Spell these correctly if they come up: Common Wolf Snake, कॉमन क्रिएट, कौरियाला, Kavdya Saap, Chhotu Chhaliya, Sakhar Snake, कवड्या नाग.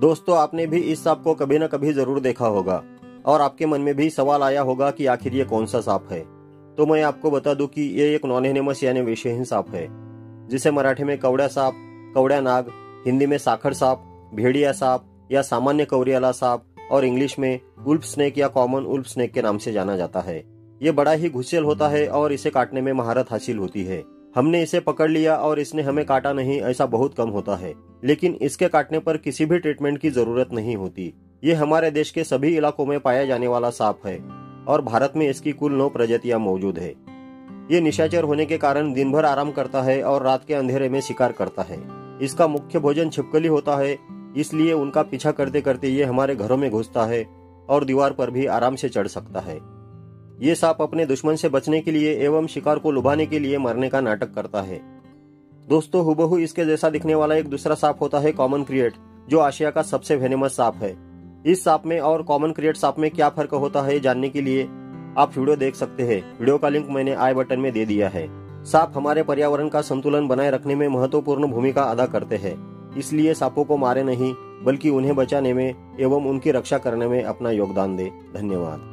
दोस्तों, आपने भी इस सांप को कभी न कभी जरूर देखा होगा और आपके मन में भी सवाल आया होगा कि आखिर ये कौन सा सांप है। तो मैं आपको बता दूं कि ये एक नॉनहेनेमस यानी विषहीन सांप है, जिसे मराठी में कवड्या सांप, कवड्या नाग, हिंदी में साखर सांप, भेड़िया सांप या सामान्य कवरियाला सांप और इंग्लिश में उल्फ स्नेक या कॉमन उल्फ स्नेक के नाम से जाना जाता है। ये बड़ा ही घुसेल होता है और इसे काटने में महारत हासिल होती है। हमने इसे पकड़ लिया और इसने हमें काटा नहीं, ऐसा बहुत कम होता है, लेकिन इसके काटने पर किसी भी ट्रीटमेंट की जरूरत नहीं होती। ये हमारे देश के सभी इलाकों में पाया जाने वाला सांप है और भारत में इसकी कुल 9 प्रजातियां मौजूद है। ये निशाचर होने के कारण दिन भर आराम करता है और रात के अंधेरे में शिकार करता है। इसका मुख्य भोजन छिपकली होता है, इसलिए उनका पीछा करते करते ये हमारे घरों में घुसता है और दीवार पर भी आराम से चढ़ सकता है। ये सांप अपने दुश्मन से बचने के लिए एवं शिकार को लुभाने के लिए मरने का नाटक करता है। दोस्तों, हुबहू इसके जैसा दिखने वाला एक दूसरा सांप होता है कॉमन क्रिएट, जो एशिया का सबसे वेनेमस सांप है। इस सांप में और कॉमन क्रिएट सांप में क्या फर्क होता है, जानने के लिए आप वीडियो देख सकते हैं। वीडियो का लिंक मैंने आई बटन में दे दिया है। सांप हमारे पर्यावरण का संतुलन बनाए रखने में महत्वपूर्ण भूमिका अदा करते हैं, इसलिए सांपों को मारे नहीं बल्कि उन्हें बचाने में एवं उनकी रक्षा करने में अपना योगदान दें। धन्यवाद।